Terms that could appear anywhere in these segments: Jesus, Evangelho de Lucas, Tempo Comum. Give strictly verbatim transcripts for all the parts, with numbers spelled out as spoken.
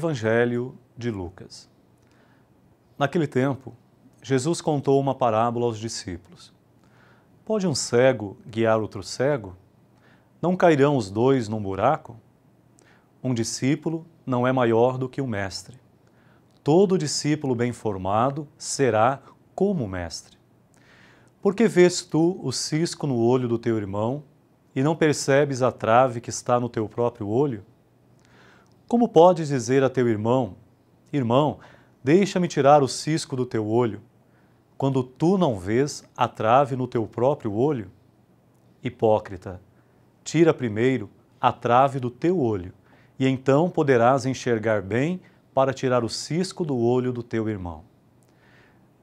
Evangelho de Lucas. Naquele tempo, Jesus contou uma parábola aos discípulos. Pode um cego guiar outro cego? Não cairão os dois num buraco? Um discípulo não é maior do que o mestre. Todo discípulo bem formado será como o mestre. Por que vês tu o cisco no olho do teu irmão e não percebes a trave que está no teu próprio olho? Como podes dizer a teu irmão, irmão, deixa-me tirar o cisco do teu olho, quando tu não vês a trave no teu próprio olho? Hipócrita, tira primeiro a trave do teu olho, e então poderás enxergar bem para tirar o cisco do olho do teu irmão.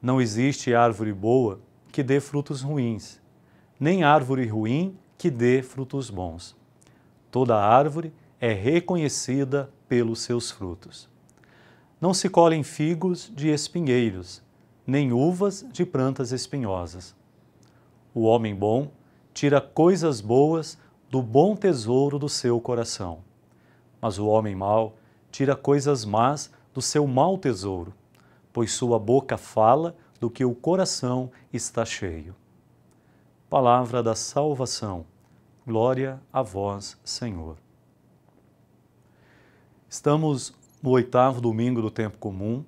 Não existe árvore boa que dê frutos ruins, nem árvore ruim que dê frutos bons. Toda árvore é reconhecida pelos seus frutos. Não se colhem figos de espinheiros, nem uvas de plantas espinhosas. O homem bom tira coisas boas do bom tesouro do seu coração, mas o homem mau tira coisas más do seu mau tesouro, pois sua boca fala do que o coração está cheio. Palavra da salvação. Glória a vós, Senhor. Estamos no oitavo domingo do tempo comum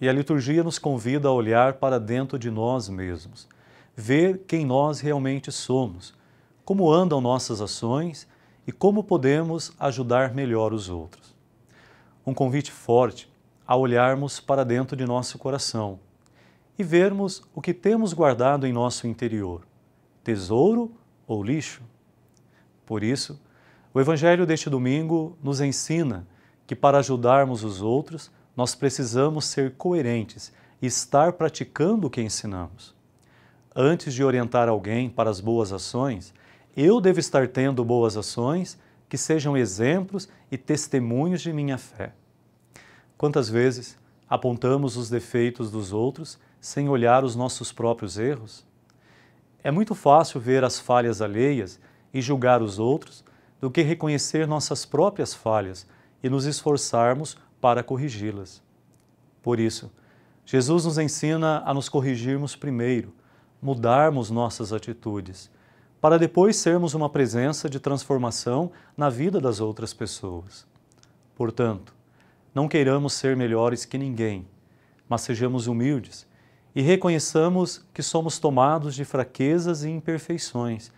e a liturgia nos convida a olhar para dentro de nós mesmos, ver quem nós realmente somos, como andam nossas ações e como podemos ajudar melhor os outros. Um convite forte a olharmos para dentro de nosso coração e vermos o que temos guardado em nosso interior, tesouro ou lixo. Por isso, o Evangelho deste domingo nos ensina que para ajudarmos os outros, nós precisamos ser coerentes e estar praticando o que ensinamos. Antes de orientar alguém para as boas ações, eu devo estar tendo boas ações que sejam exemplos e testemunhos de minha fé. Quantas vezes apontamos os defeitos dos outros sem olhar os nossos próprios erros? É muito fácil ver as falhas alheias e julgar os outros do que reconhecer nossas próprias falhas e nos esforçarmos para corrigi-las. Por isso, Jesus nos ensina a nos corrigirmos primeiro, mudarmos nossas atitudes, para depois sermos uma presença de transformação na vida das outras pessoas. Portanto, não queiramos ser melhores que ninguém, mas sejamos humildes e reconheçamos que somos tomados de fraquezas e imperfeições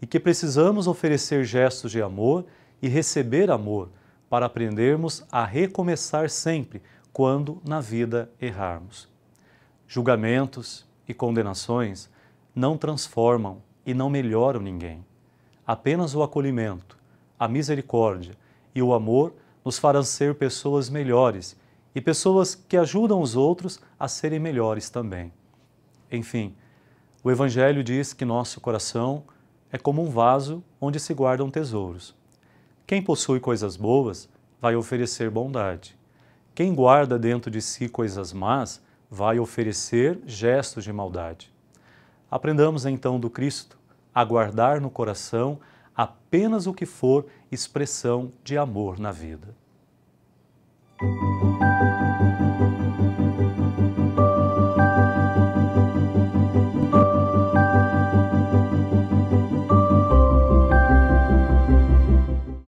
e que precisamos oferecer gestos de amor e receber amor para aprendermos a recomeçar sempre quando na vida errarmos. Julgamentos e condenações não transformam e não melhoram ninguém. Apenas o acolhimento, a misericórdia e o amor nos farão ser pessoas melhores e pessoas que ajudam os outros a serem melhores também. Enfim, o Evangelho diz que nosso coração é como um vaso onde se guardam tesouros. Quem possui coisas boas vai oferecer bondade. Quem guarda dentro de si coisas más vai oferecer gestos de maldade. Aprendamos então do Cristo a guardar no coração apenas o que for expressão de amor na vida.